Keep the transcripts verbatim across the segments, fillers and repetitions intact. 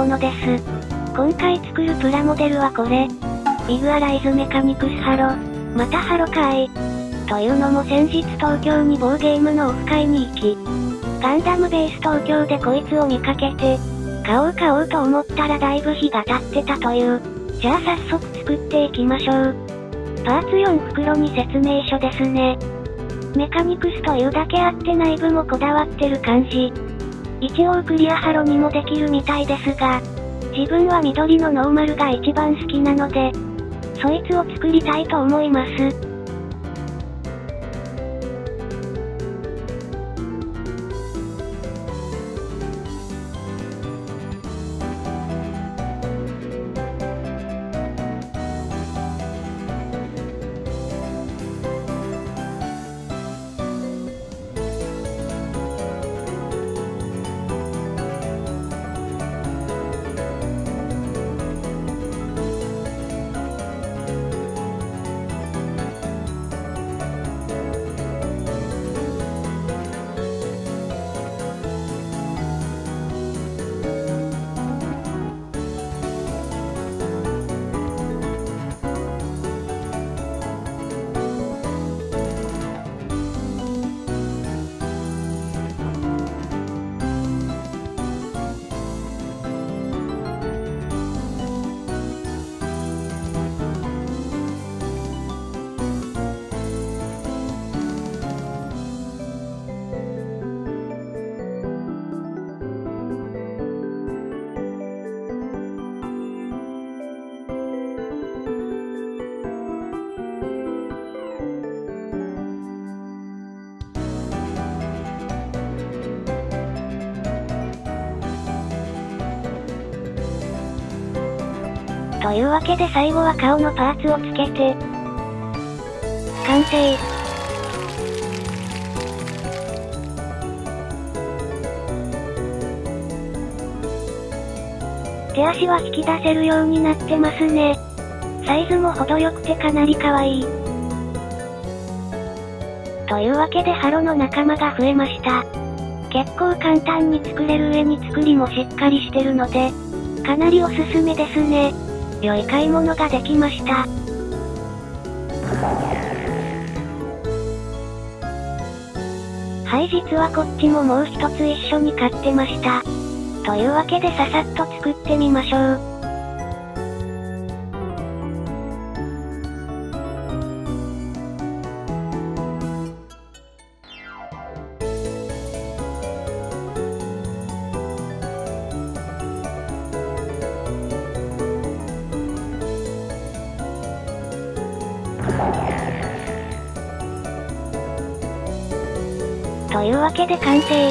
ものです。今回作るプラモデルはこれ。ビグアライズメカニクスハロ。またハロかーい。というのも先日東京に某ゲームのオフ会に行き、ガンダムベース東京でこいつを見かけて、買おう買おうと思ったらだいぶ日が経ってたという。じゃあ早速作っていきましょう。パーツよん袋に説明書ですね。メカニクスというだけあって内部もこだわってる感じ。一応クリアハロにもできるみたいですが、自分は緑のノーマルが一番好きなので、そいつを作りたいと思います。というわけで最後は顔のパーツをつけて、完成。手足は引き出せるようになってますね。サイズも程よくてかなり可愛い。というわけでハロの仲間が増えました。結構簡単に作れる上に作りもしっかりしてるので、かなりおすすめですね。良い買い物ができました。はい、実はこっちももう一つ一緒に買ってました。というわけでささっと作ってみましょう。というわけで完成。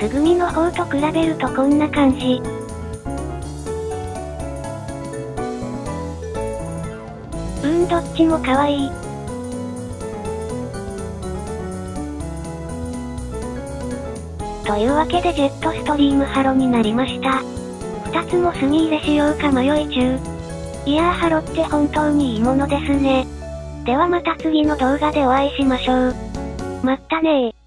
素組みの方と比べるとこんな感じ。うん、どっちも可愛い。というわけでジェットストリームハロになりました。ふたつも墨入れしようか迷い中。いやー、ハロって本当にいいものですね。ではまた次の動画でお会いしましょう。まったねー。